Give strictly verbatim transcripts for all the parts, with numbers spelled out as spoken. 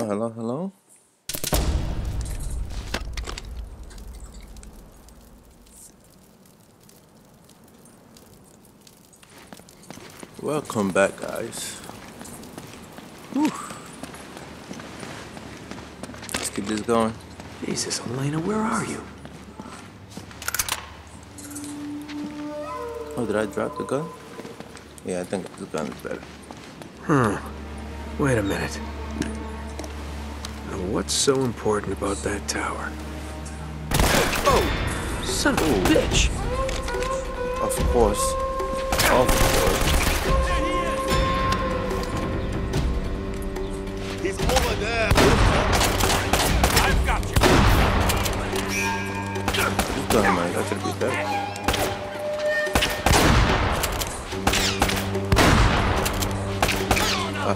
Hello, hello, hello. Welcome back, guys. Whew. Let's get this going. Jesus, Elena, where are you? Oh, did I drop the gun? Yeah, I think the gun is better. Hmm. Wait a minute. Now, what's so important about that tower? Oh! Son of a bitch! Of course. Of course. Oh, man, that should be better. Ah.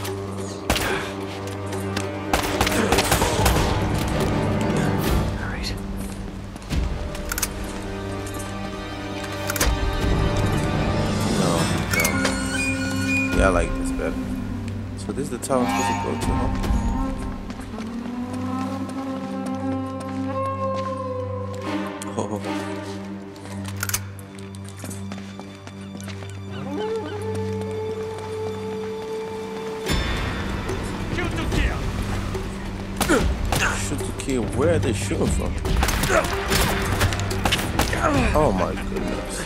All right. No, no. Yeah, I like this better. So this is the town I'm supposed to go to, huh? Where are they shooting from? Oh my goodness.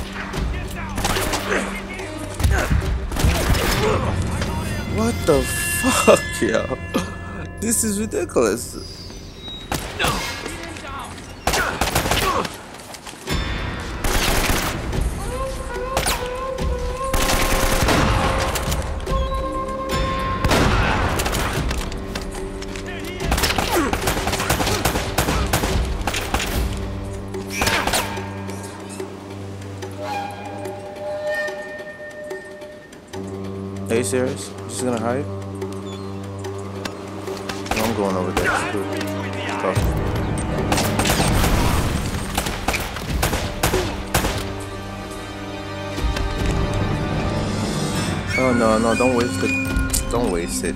What the fuck, yo? This is ridiculous. Are you serious? She's gonna hide? No, I'm going over there. Oh. Oh no, no, don't waste it. Don't waste it.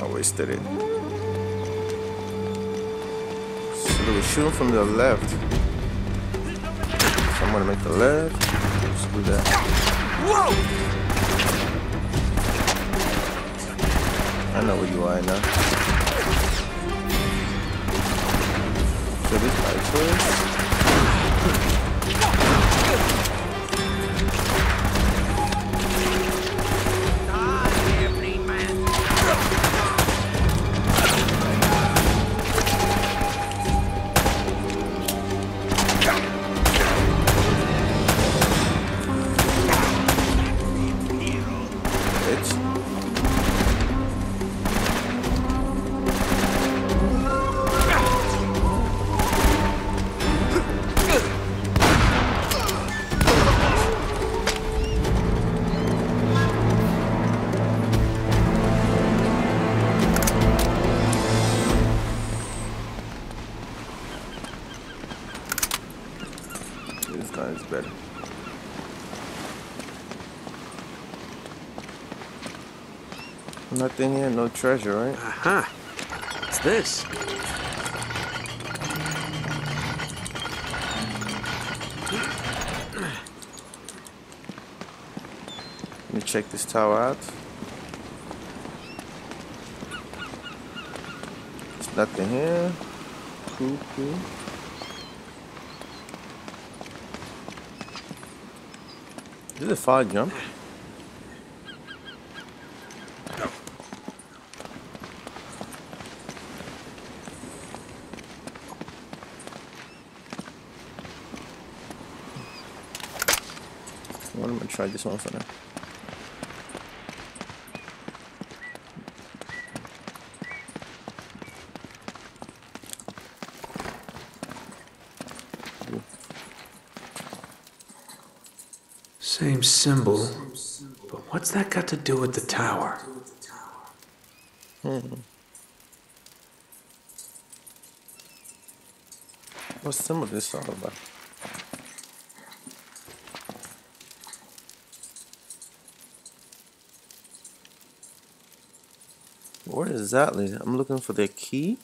I wasted it. We shoot him from the left. So I'm gonna make the left. Let's do that. Whoa! I know where you are now. So this is my choice. Nothing here, no treasure, right? Aha! Uh-huh. What's this? Let me check this tower out. There's nothing here. Cool, cool. Is it a fire jump? I'm gonna try this one for now. Same symbol, but what's that got to do with the tower? Hmm. What's some of this all about? Where exactly? I'm looking for the key.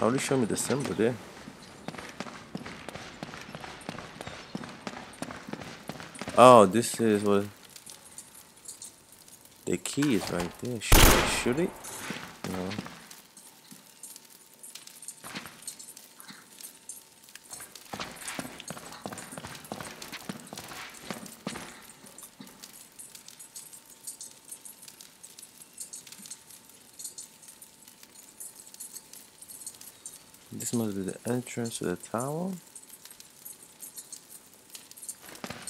Already showed me the symbol there. Oh, this is what the key is right there. Should I shoot it? No. This must be the entrance to the tower.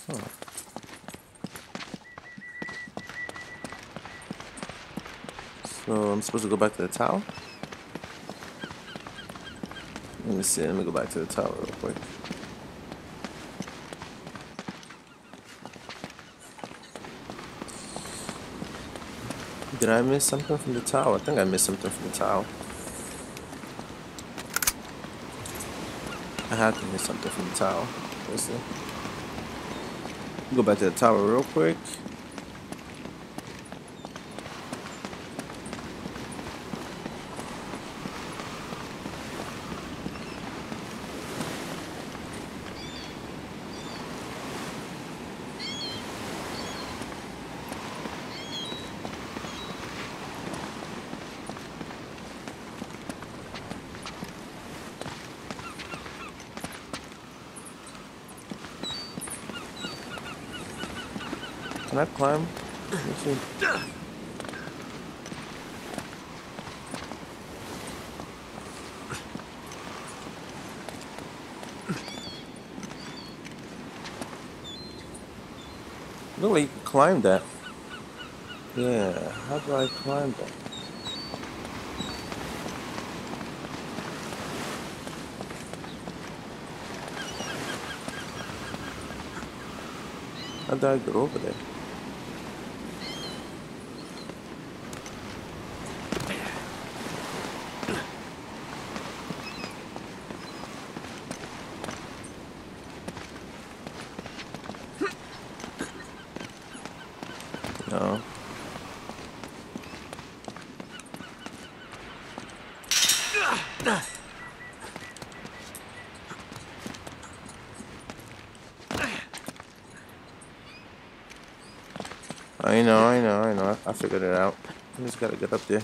Huh. So I'm supposed to go back to the tower? Let me see, let me go back to the tower real quick. Did I miss something from the tower? I think I missed something from the tower. I had to miss something from the tower. Let's see. Go back to the tower real quick. Can I climb? Let's see. Look like you can climb that. Yeah, how do I climb that? How do I get over there? No. I know, I know, I know. I figured it out. I just gotta get up there.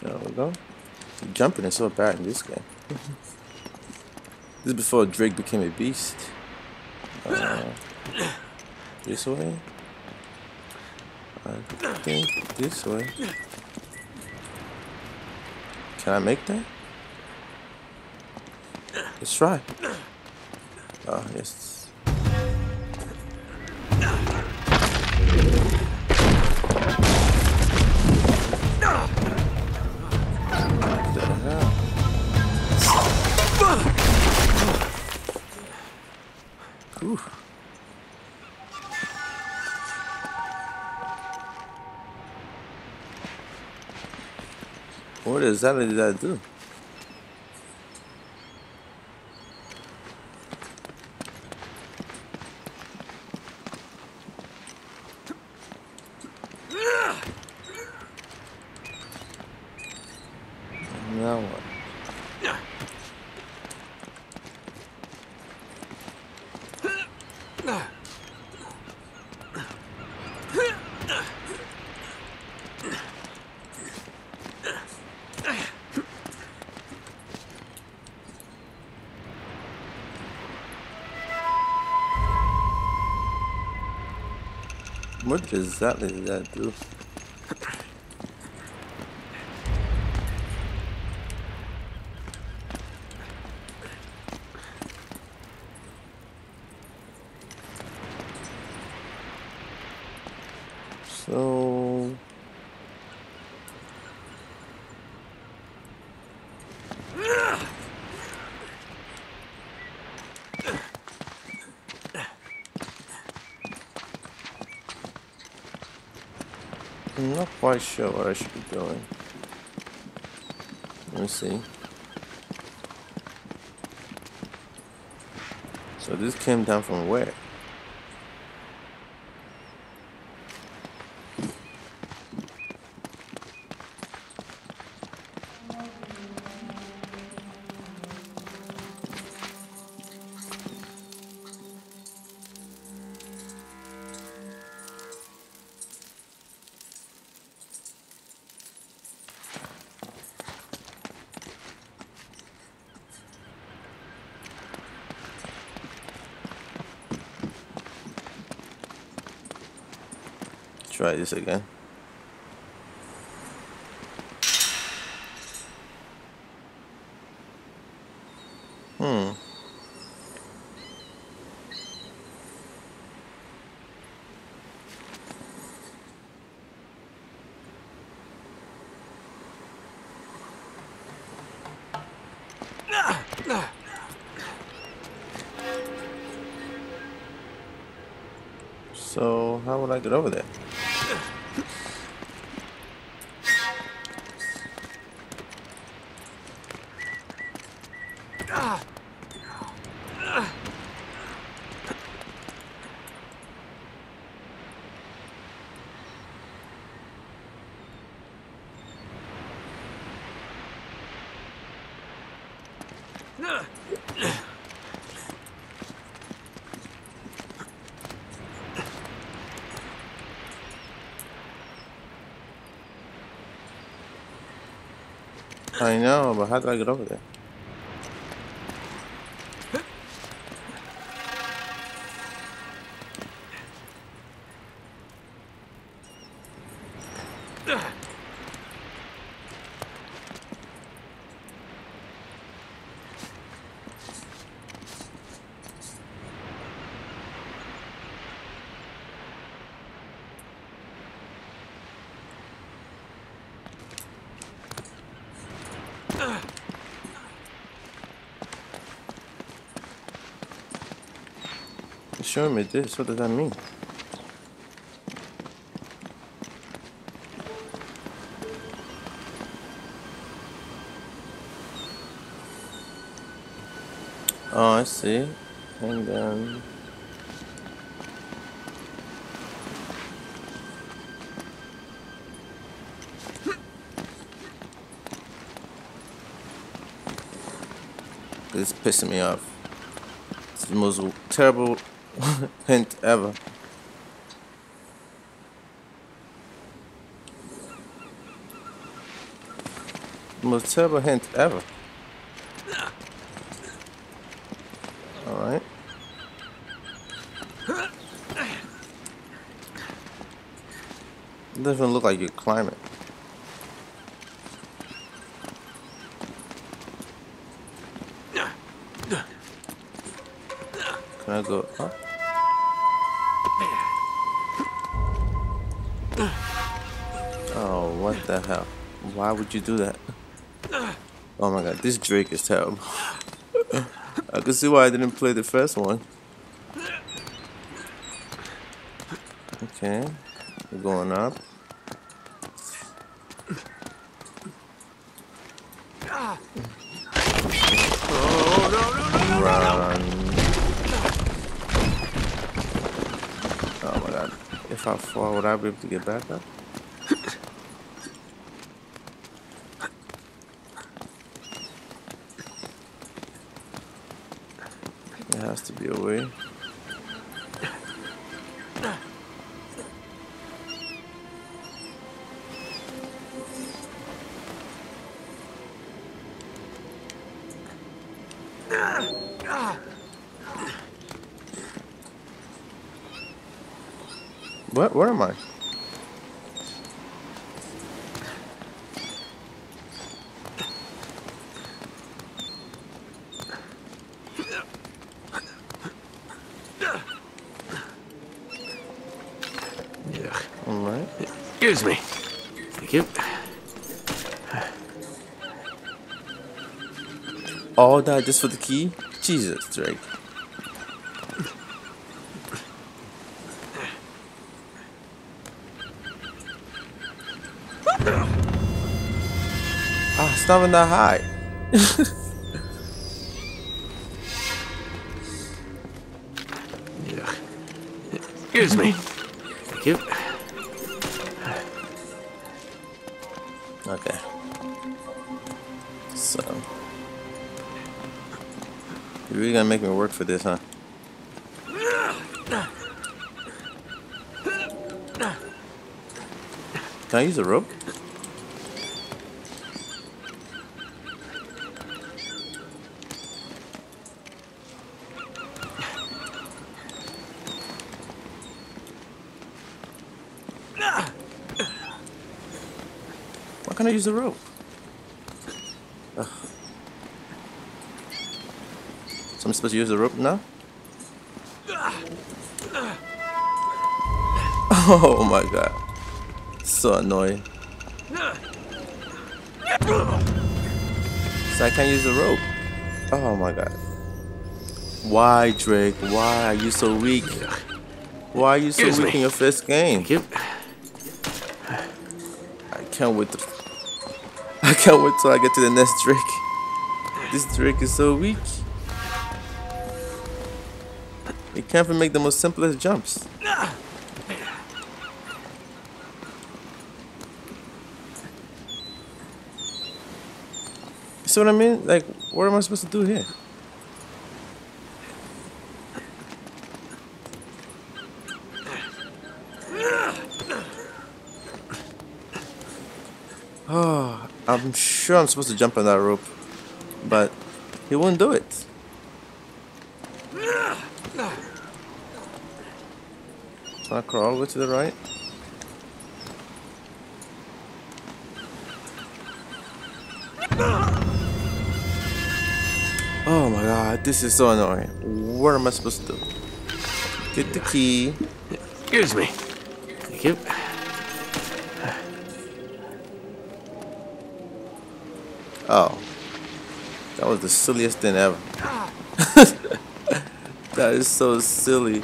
There we go. Jumping is so bad in this game. This is before Drake became a beast. Uh, this way? I think this way. Can I make that? Let's try. Oh, yes. What exactly did I do? Now what? What exactly did that do? So... I'm not quite sure where I should be going. Let me see. So this came down from where? Try this again. Hmm. So, how would I get over there? I know, but how do I get over there? Show me this, what does that mean? Oh, I see. And then this is pissing me off. It's the most terrible hint ever. Most terrible hint ever. Alright. It doesn't look like you climb it. Can I go up? Oh, what the hell? Why would you do that? Oh my god, this Drake is terrible. I can see why I didn't play the first one. Okay, we're going up. How far would I be able to get back up? There has to be a way. What? Where am I? All right. Excuse me. Thank you. All that just for the key? Jesus, Drake. Ah, it's not even that high. Yeah. Excuse me. Thank you. Okay. So. You're really gonna make me work for this, huh? Can I use a rope? Why can't I use the rope? Ugh. So I'm supposed to use the rope now? Oh my god. So annoying. So I can't use the rope. Oh my god. Why, Drake? Why are you so weak? Why are you so Excuse weak me. in your first game? Thank you. I can't wait to I can't wait till I get to the next Drake. This Drake is so weak. It can't even make the most simplest jumps. See what I mean? Like, what am I supposed to do here? Oh, I'm sure I'm supposed to jump on that rope, but he won't do it. So I crawl all the way to the right. Oh my god, this is so annoying. What am I supposed to do? Get the key. Excuse me. Thank you. Oh, that was the silliest thing ever. That is so silly.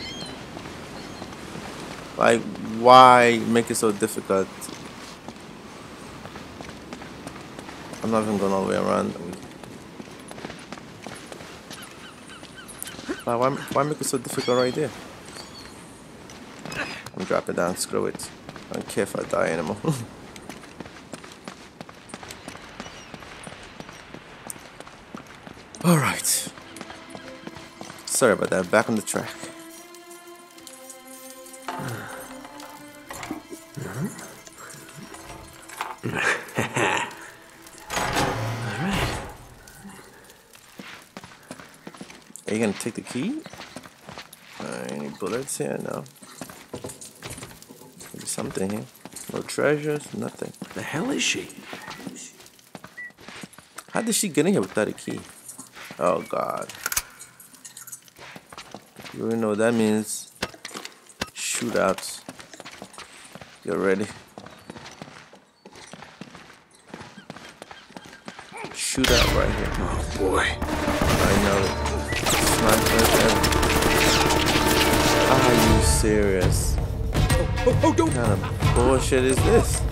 Like, why make it so difficult? I'm not even going all the way around. Like, why, why make it so difficult right there? I'm dropping down, screw it. I don't care if I die anymore. Alright. Sorry about that, back on the track. Alright. Are you gonna take the key? Uh, any bullets here? No. There's something here. No treasures, nothing. The hell is she? How did she get in here without a key? Oh god. You know what that means. Shootouts. Get ready. Shootout right here. Oh boy. I know. It's my first ever. Are you serious? Oh, oh, oh, don't. What kind of bullshit is this?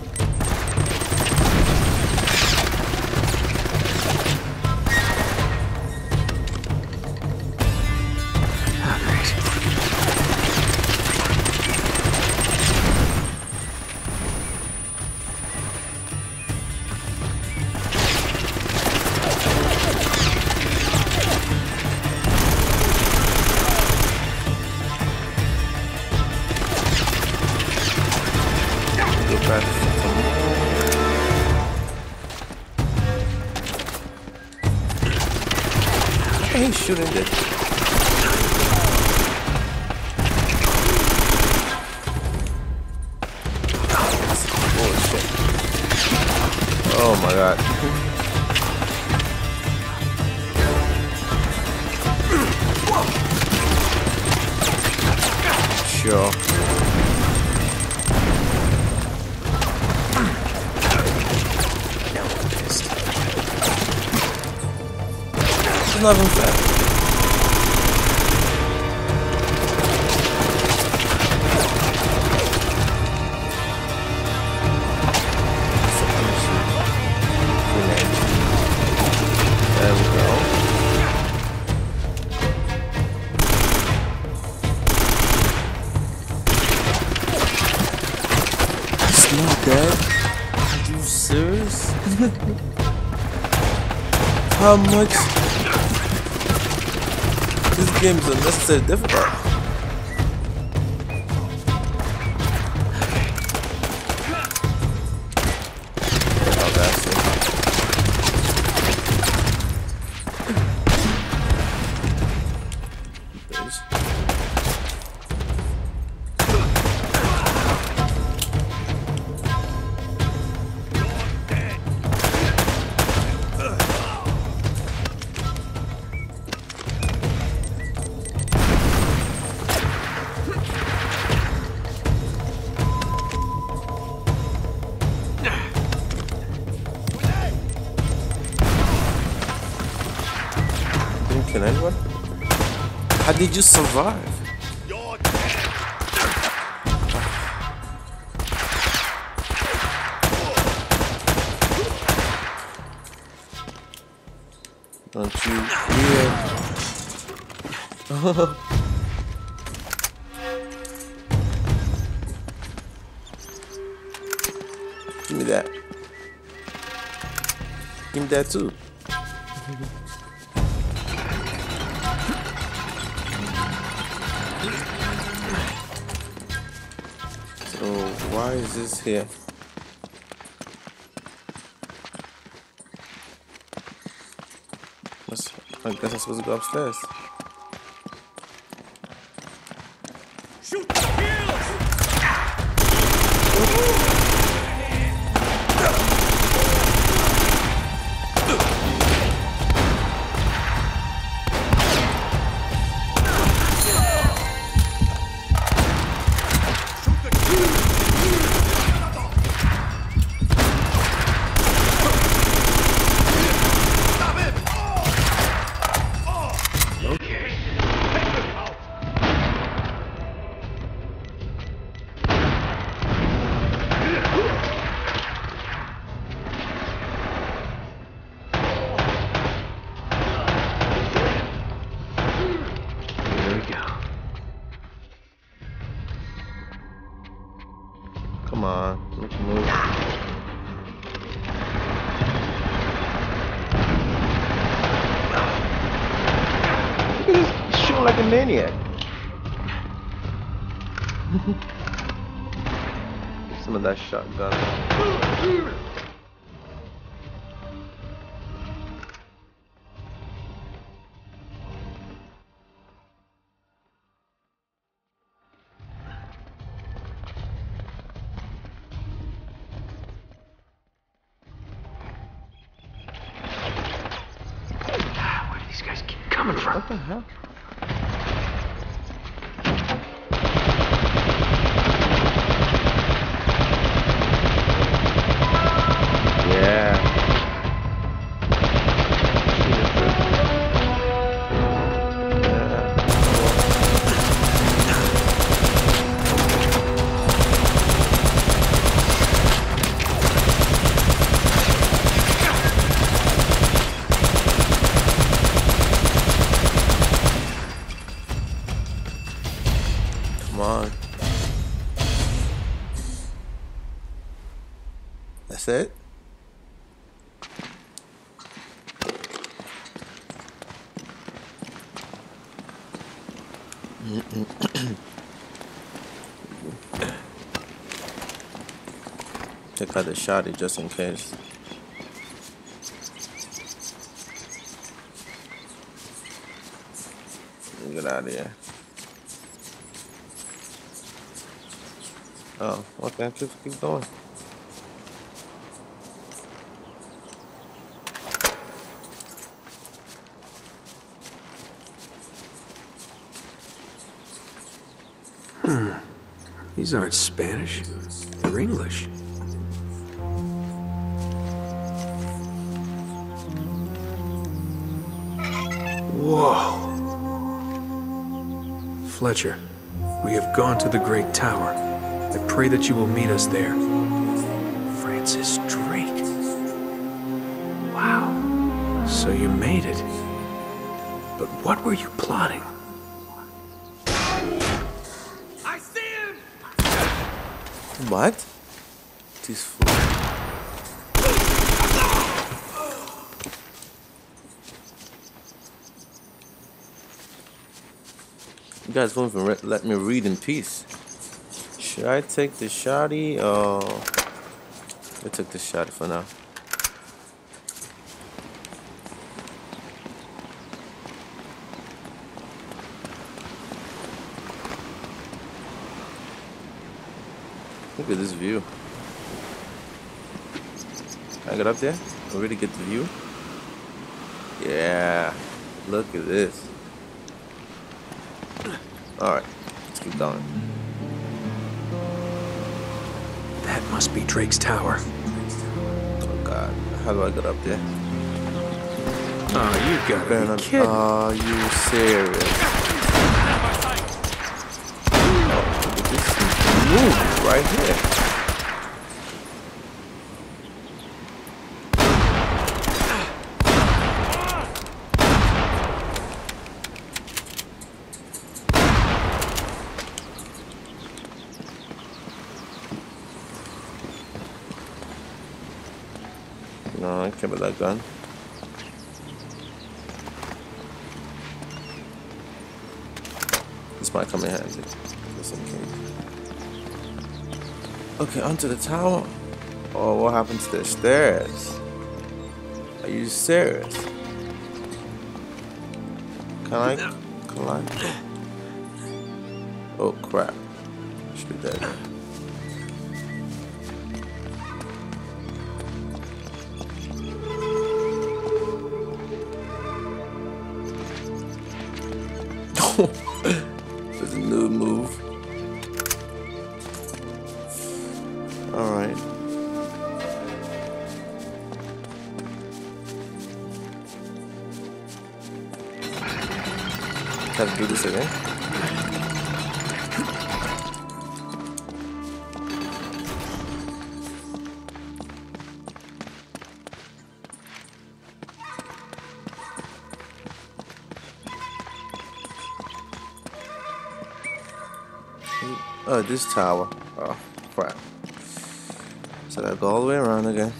Shooting this. Oh my god. Sure. es normal. How much this game is unnecessarily difficult. Oh, that's anyone? How did you survive? You're dead. Don't you hear? Give me that. Give me that too. Why is this here? That's, I guess I'm supposed to go upstairs. Shoot the heels! Come on, let's move. What is this? Shooting like a maniac. Give some of that shotgun. What the hell? That's it. Check out the shotty just in case. Get out of here. Oh, okay, just keep going. These aren't Spanish, they're English. Whoa. Fletcher, we have gone to the Great Tower. I pray that you will meet us there. Francis Drake. Wow. So you made it. But what were you plotting? I see him! What? This fool. You guys won't even let me read in peace. Should I take the shotty? Oh, I took the shotty for now. Look at this view. Can I get up there? I really get the view. Yeah, look at this. Alright, let's keep going. That must be Drake's tower. Oh god, how do I get up there? Oh, you gotta Better be kidding. Are you serious? Oh, look at this move right here. No, I can't with that gun. This might come in handy, just in case. Okay, onto the tower. Oh, what happened to the stairs? Are you serious? Can I climb? Oh crap! I should be dead. There's a new move. Alright. Have to do this again. Oh, this tower. Oh, crap. So I go all the way around again.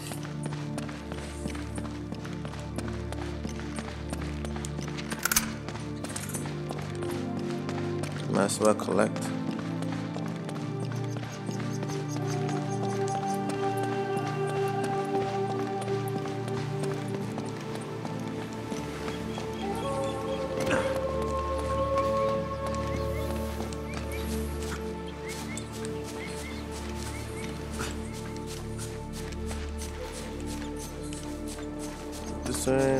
Might as well collect.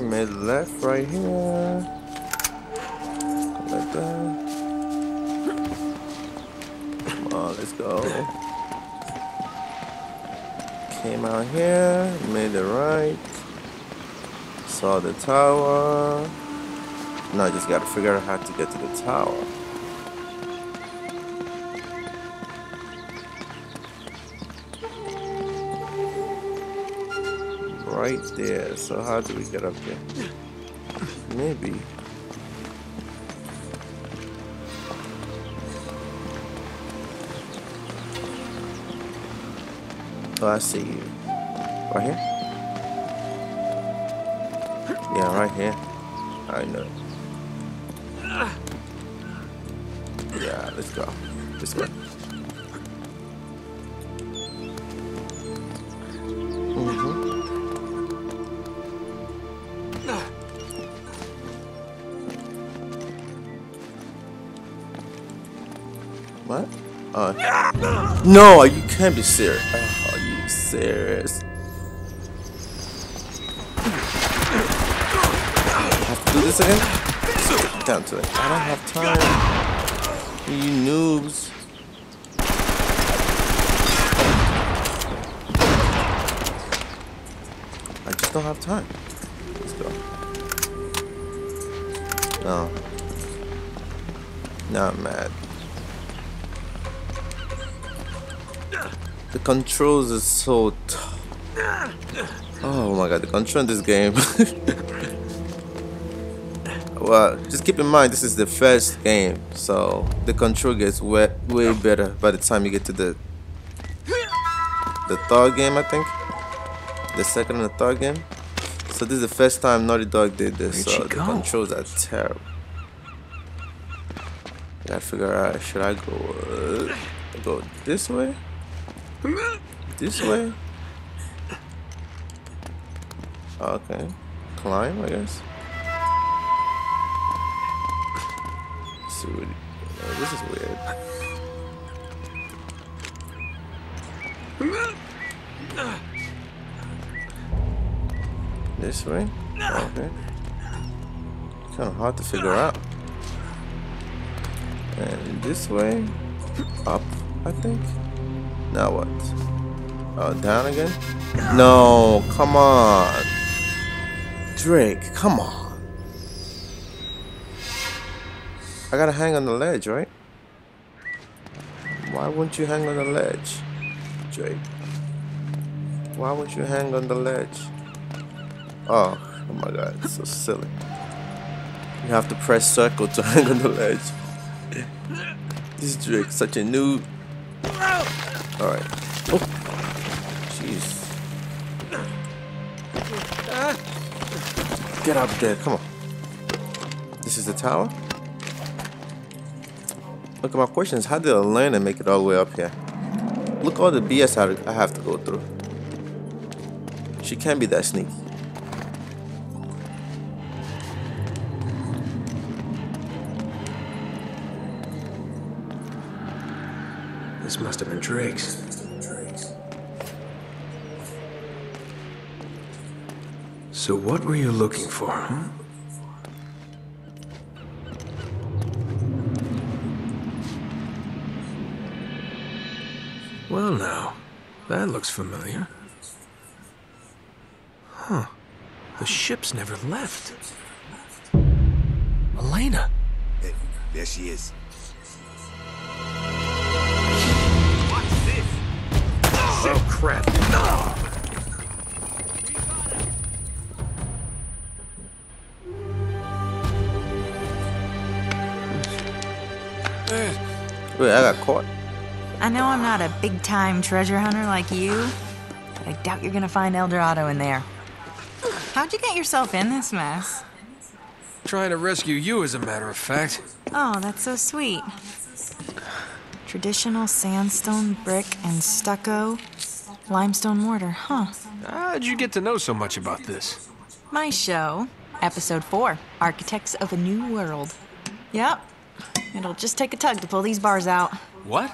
Made left right here. Like that. Come on, let's go. Came out here, made the right. Saw the tower. Now I just gotta figure out how to get to the tower. Right there, so how do we get up there? Maybe. Oh, I see you. Right here? Yeah, right here. I know. Yeah, let's go. This way. What? Uh, no, you can't be serious. Oh, are you serious? I have to do this again? Down to it. I don't have time. You noobs. I just don't have time. Let's go. No. No, I'm mad. The controls are so tough. Oh my god, the control in this game. Well, just keep in mind this is the first game, so the control gets way, way better by the time you get to the the third game, I think. The second and the third game. So this is the first time Naughty Dog did this, so the controls are terrible. I gotta figure out, should I go uh, go this way? This way? Okay. Climb, I guess. Let's see what oh, this is weird. This way? Okay. It's kinda hard to figure out. And this way? Up, I think. Now what? Oh, down again? No, come on. Drake, come on. I gotta hang on the ledge, right? Why won't you hang on the ledge, Drake? Why won't you hang on the ledge? Oh, oh my god, it's so silly. You have to press circle to hang on the ledge. This Drake, such a noob. Alright. Oh, jeez. Get up there, come on. This is the tower? Look, my question is, how did Elena make it all the way up here? Look all the B S I have to go through. She can't be that sneaky. This must have been Drake's. So what were you looking for, huh? Well now, that looks familiar. Huh. The ship's never left. Elena! There, there she is. What's this? Oh, oh crap. No! Wait, I got caught. I know I'm not a big-time treasure hunter like you, but I doubt you're gonna find Eldorado in there. How'd you get yourself in this mess? Trying to rescue you, as a matter of fact. Oh, that's so sweet. Traditional sandstone, brick, and stucco. Limestone mortar, huh? How'd you get to know so much about this? My show, Episode four, Architects of a New World. Yep. It'll just take a tug to pull these bars out. What?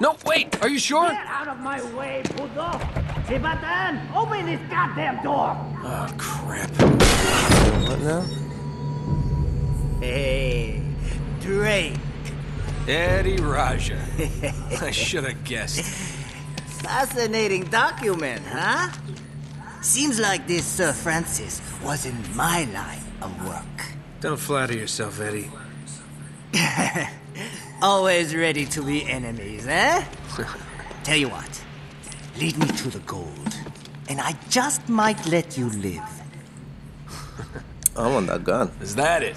No, wait, are you sure? Get out of my way, Puto! Chibatan, open this goddamn door! Oh, crap. What now? Hey, Drake. Eddie Raja. I should have guessed. Fascinating document, huh? Seems like this Sir Francis was in my line of work. Don't flatter yourself, Eddie. Always ready to be enemies, eh? Tell you what, lead me to the gold, and I just might let you live. I want that gun. Is that it?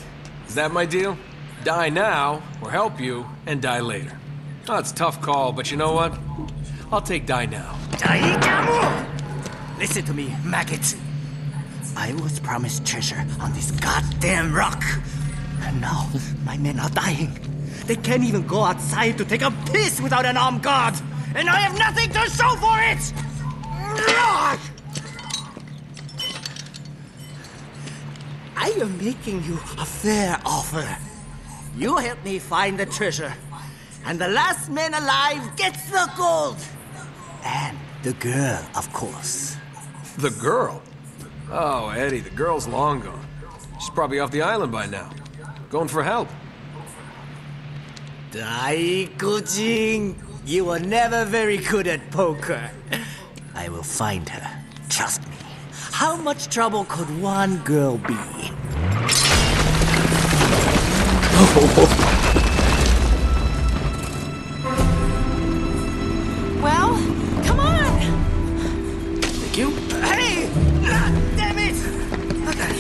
Is that my deal? Die now, or help you, and die later. Oh, it's a tough call, but you know what? I'll take die now. Listen to me, maggots. I was promised treasure on this goddamn rock. And now, my men are dying. They can't even go outside to take a piss without an armed guard! And I have nothing to show for it! I am making you a fair offer. You help me find the treasure. And the last man alive gets the gold! And the girl, of course. The girl? Oh, Eddie, the girl's long gone. She's probably off the island by now. Going for help. Daiku Jing, you were never very good at poker. I will find her. Trust me. How much trouble could one girl be? Well, come on. Thank you. Hey! Ah, damn it! Okay.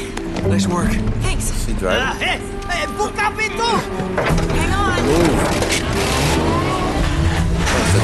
Nice work. Thanks. She driving? Uh, hey, hey, book up it too. Hang on. Ooh. What's the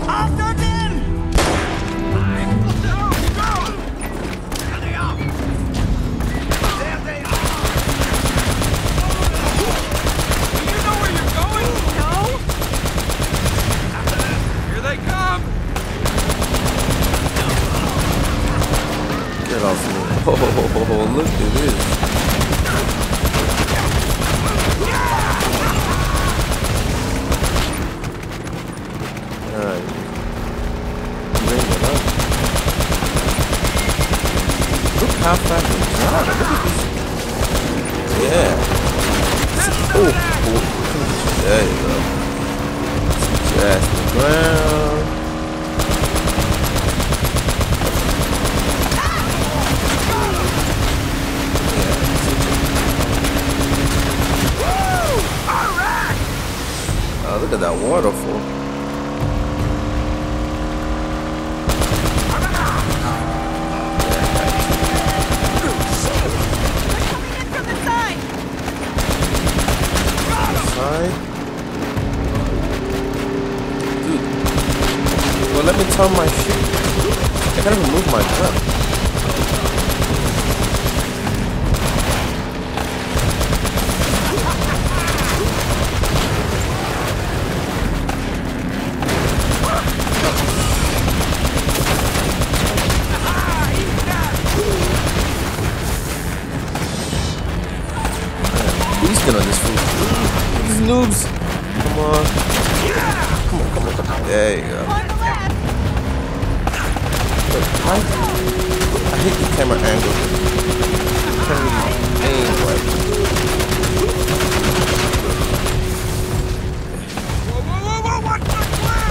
Oh, look at this. Alright. Bring it up. Look how fast it's gone. Look at this. Yeah. Oh, oh. There you go. Just the ground. Look at that waterfall. They're coming in from the side. The side? Dude. Well, let me turn my shit. I can't even move my gun. On this food. These noobs. Come on. Come on, come on, come on. There you go. Look, I, I hate the camera angle. I can't really aim right. Whoa, whoa, whoa, whoa, what's the plan?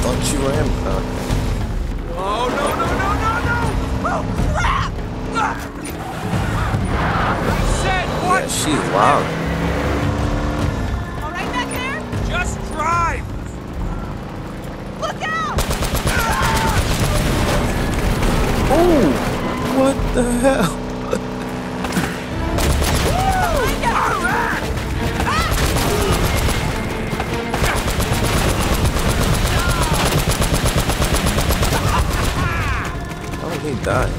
Oh, you were him. Uh, oh no no no no no! Oh crap! I said what? Yeah, she's wild. All right back there. Just drive. Look out! Oh, what the hell? He died. I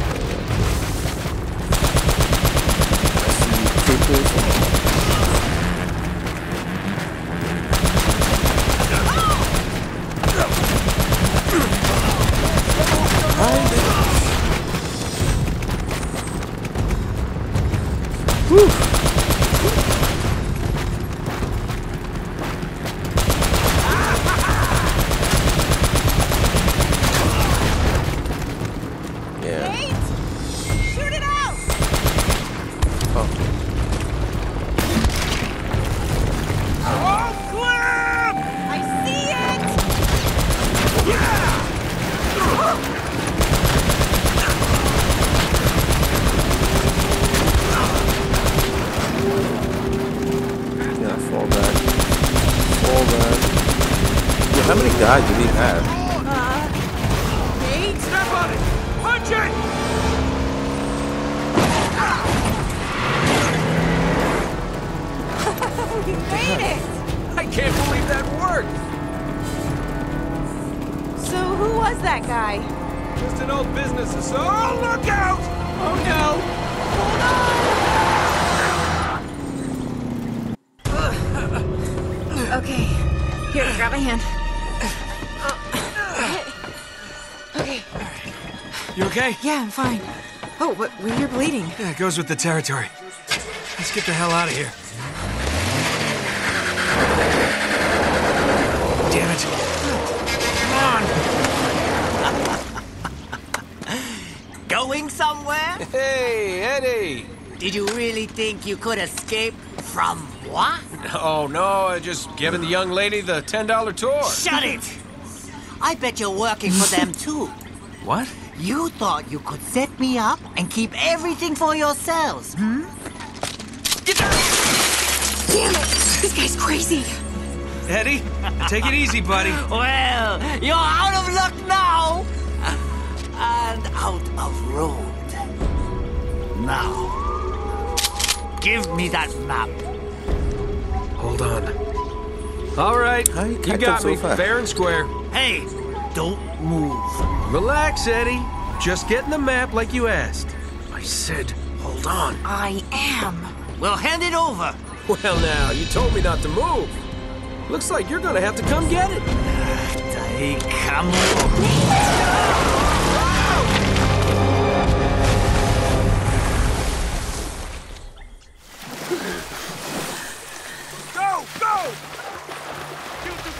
see people. God, you need that. Uh, eight? Step on it! Punch it! You made it! I can't believe that worked! So who was that guy? Just an old business associate. Oh, look out! Oh no! Hold on! Okay, here, grab my hand. You okay? Yeah, I'm fine. Oh, but you're bleeding. Yeah, it goes with the territory. Let's get the hell out of here. Damn it. Come on. Going somewhere? Hey, Eddie. Did you really think you could escape from What? Oh, no, I just giving the young lady the ten dollar tour. Shut it! I bet you're working for them, too. What? You thought you could set me up and keep everything for yourselves, hmm? Damn it! This guy's crazy. Eddie, take it easy, buddy. Well, you're out of luck now. And out of road. Now, give me that map. Hold on. All right, you got me, fair and square. Hey, don't move. Relax, Eddie. Just getting the map like you asked. I said, hold on. I am. Well, hand it over. Well, now, you told me not to move. Looks like you're gonna have to come get it. Go, go! Shoot the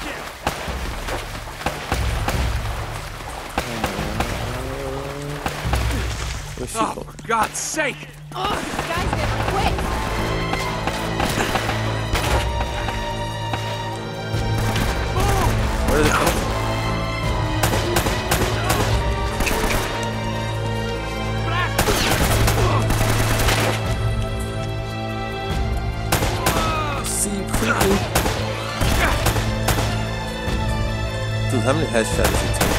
kid. Oh, for God's sake! Ugh. Where are they going? See, creepy. Dude, how many headshots does he take?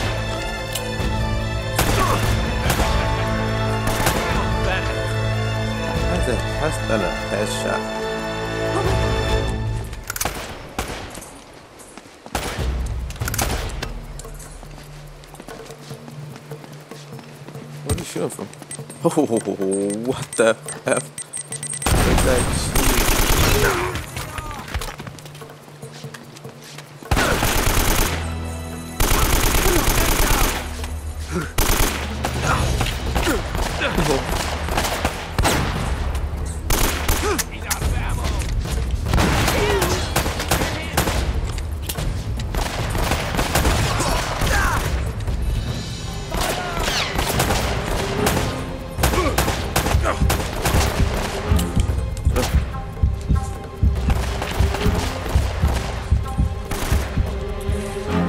How's that? How's that a headshot? From. Oh, what the F? He's out of ammo.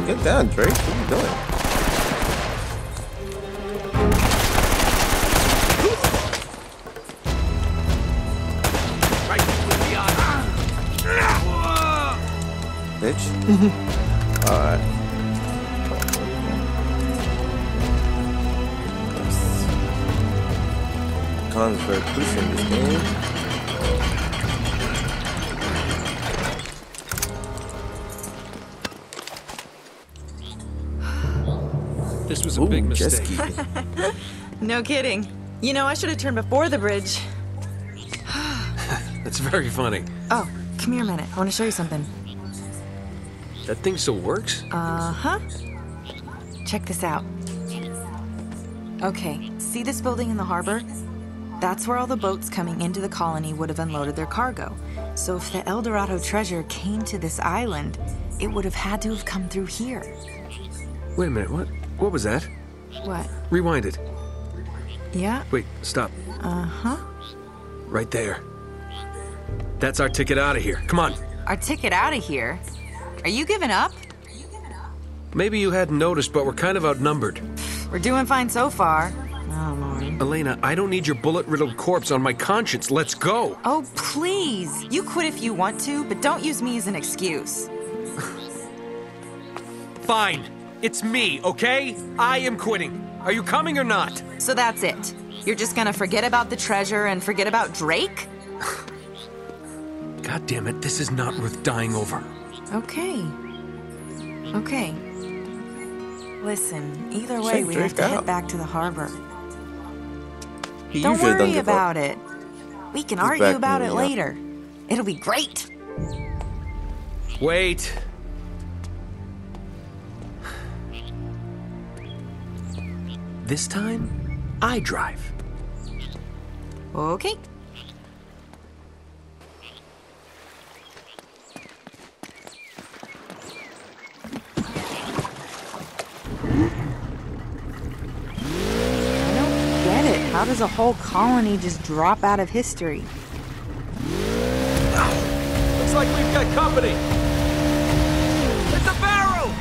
Get down, Drake. What are you doing? Right with the bitch. All right. Cons are very crucial in this game. This was a Ooh, big mistake. No kidding. You know, I should have turned before the bridge. That's very funny. Oh, come here a minute. I want to show you something. That thing still works? Uh-huh. Check this out. Okay, see this building in the harbor? That's where all the boats coming into the colony would have unloaded their cargo. So if the Eldorado treasure came to this island, it would have had to have come through here. Wait a minute, what? What was that? What? Rewind it. Yeah? Wait, stop. Uh-huh. Right there. That's our ticket out of here. Come on. Our ticket out of here? Are you giving up? Are you giving up? Maybe you hadn't noticed, but we're kind of outnumbered. We're doing fine so far. Oh, Lord. Elena, I don't need your bullet-riddled corpse on my conscience. Let's go. Oh, please. You quit if you want to, but don't use me as an excuse. Fine. It's me, okay? I am quitting. Are you coming or not? So that's it. You're just gonna forget about the treasure and forget about Drake? God damn it, this is not worth dying over. Okay. Okay. Listen, either way, Check we Drake have to out. head back to the harbor. He Don't worry about up. it. We can He's argue about it later. Up. It'll be great. Wait. This time, I drive. Okay. How does a whole colony just drop out of history? like we've got company. It's a barrel!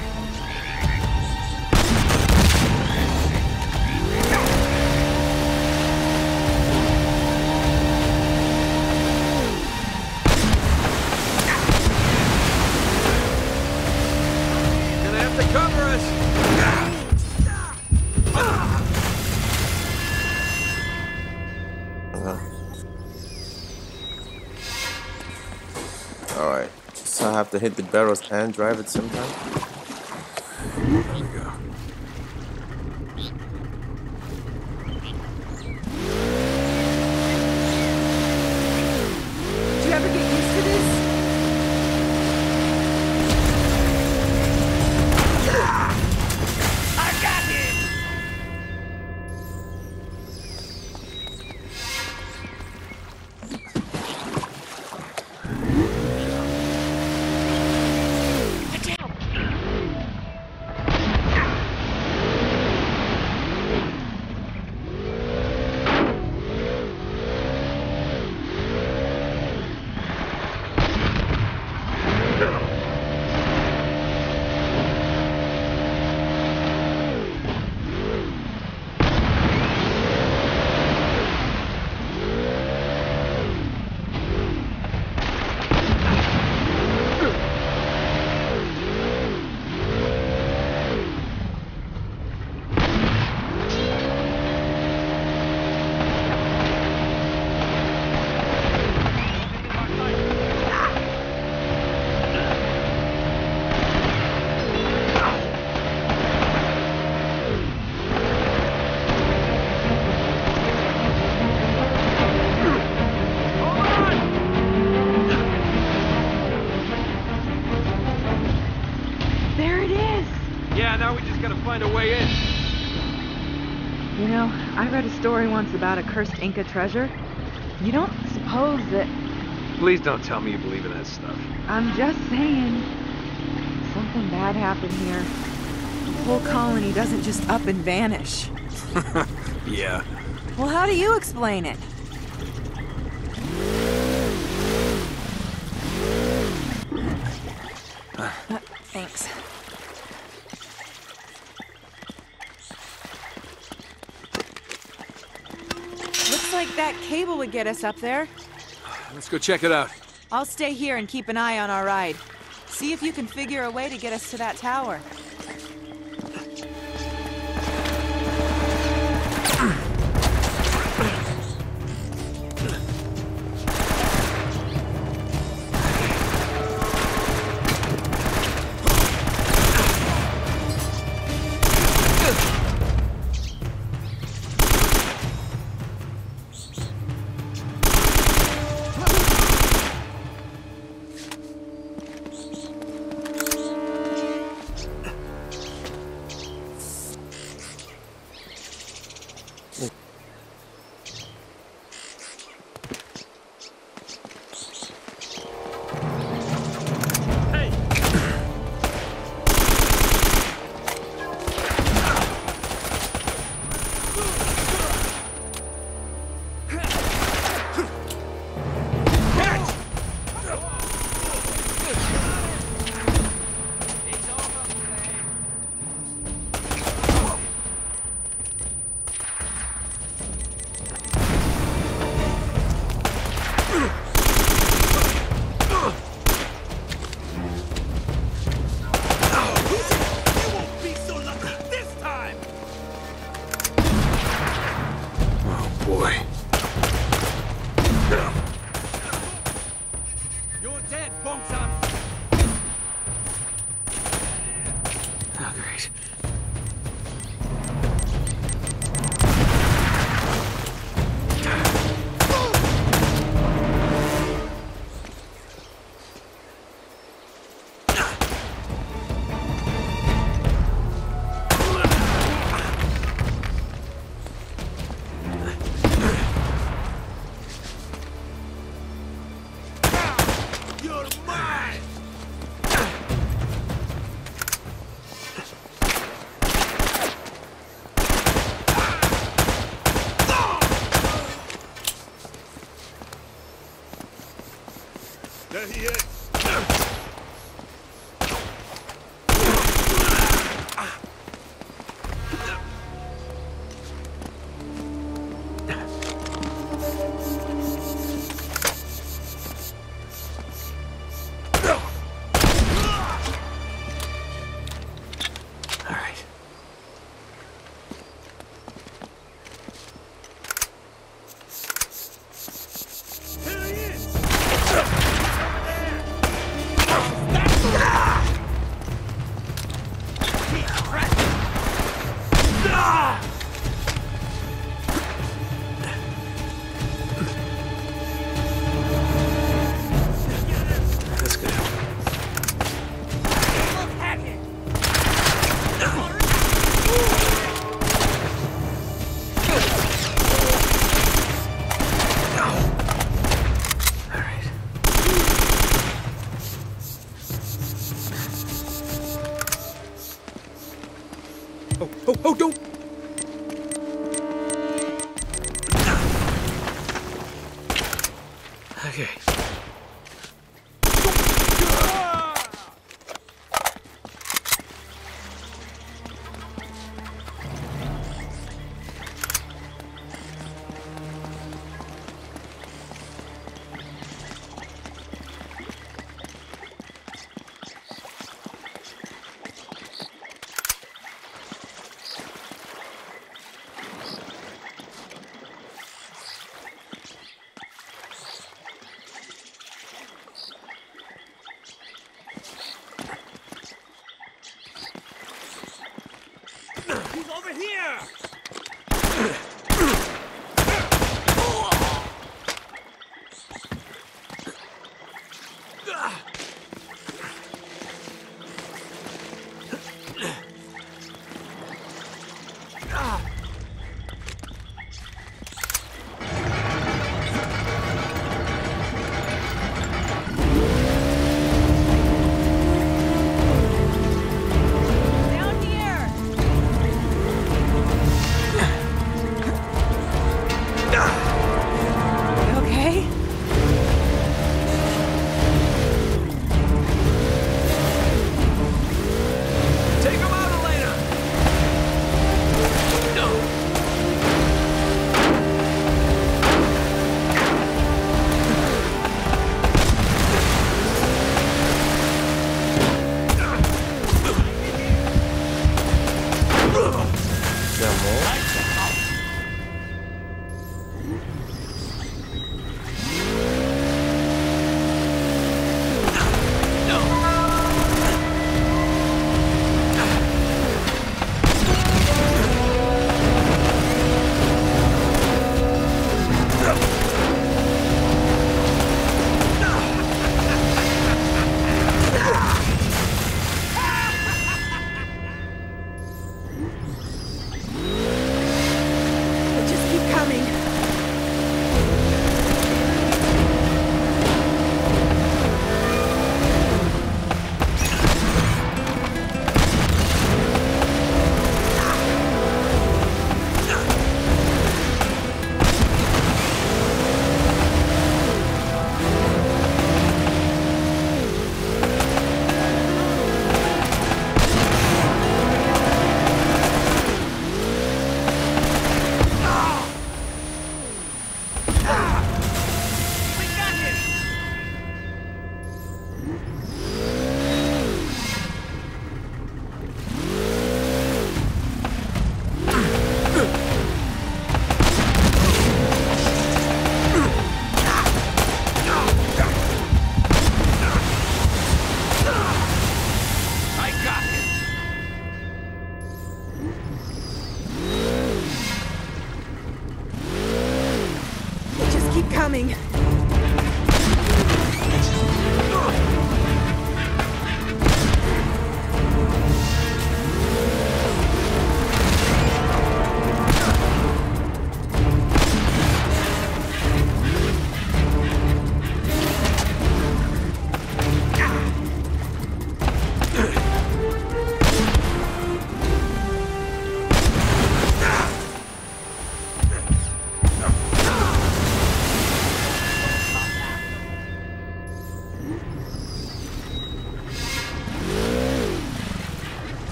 You're gonna have to cover us. I have to hit the barrels and drive it sometime. There we go. Do you ever get used to this? I got it! Story once about a cursed Inca treasure. You don't suppose that... Please don't tell me you believe in that stuff. I'm just saying. Something bad happened here. The whole colony doesn't just up and vanish. Yeah. Well, how do you explain it? uh, thanks. Like that cable would get us up there. Let's go check it out. I'll stay here and keep an eye on our ride. See if you can figure a way to get us to that tower. There he is! Okay.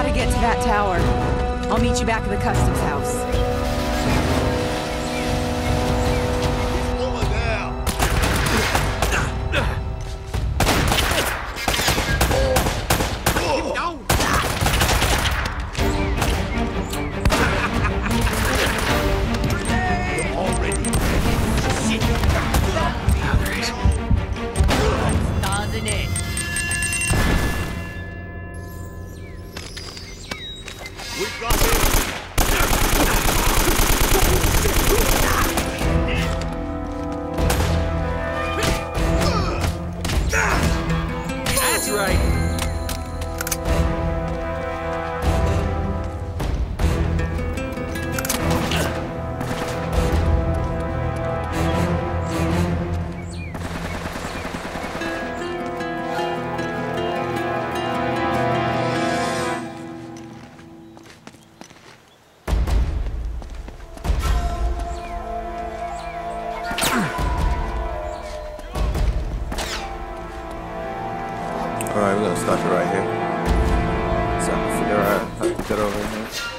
Gotta get to that tower. I'll meet you back at the customs house. Alright, we're gonna stop it right here. So, figure out how to get over here.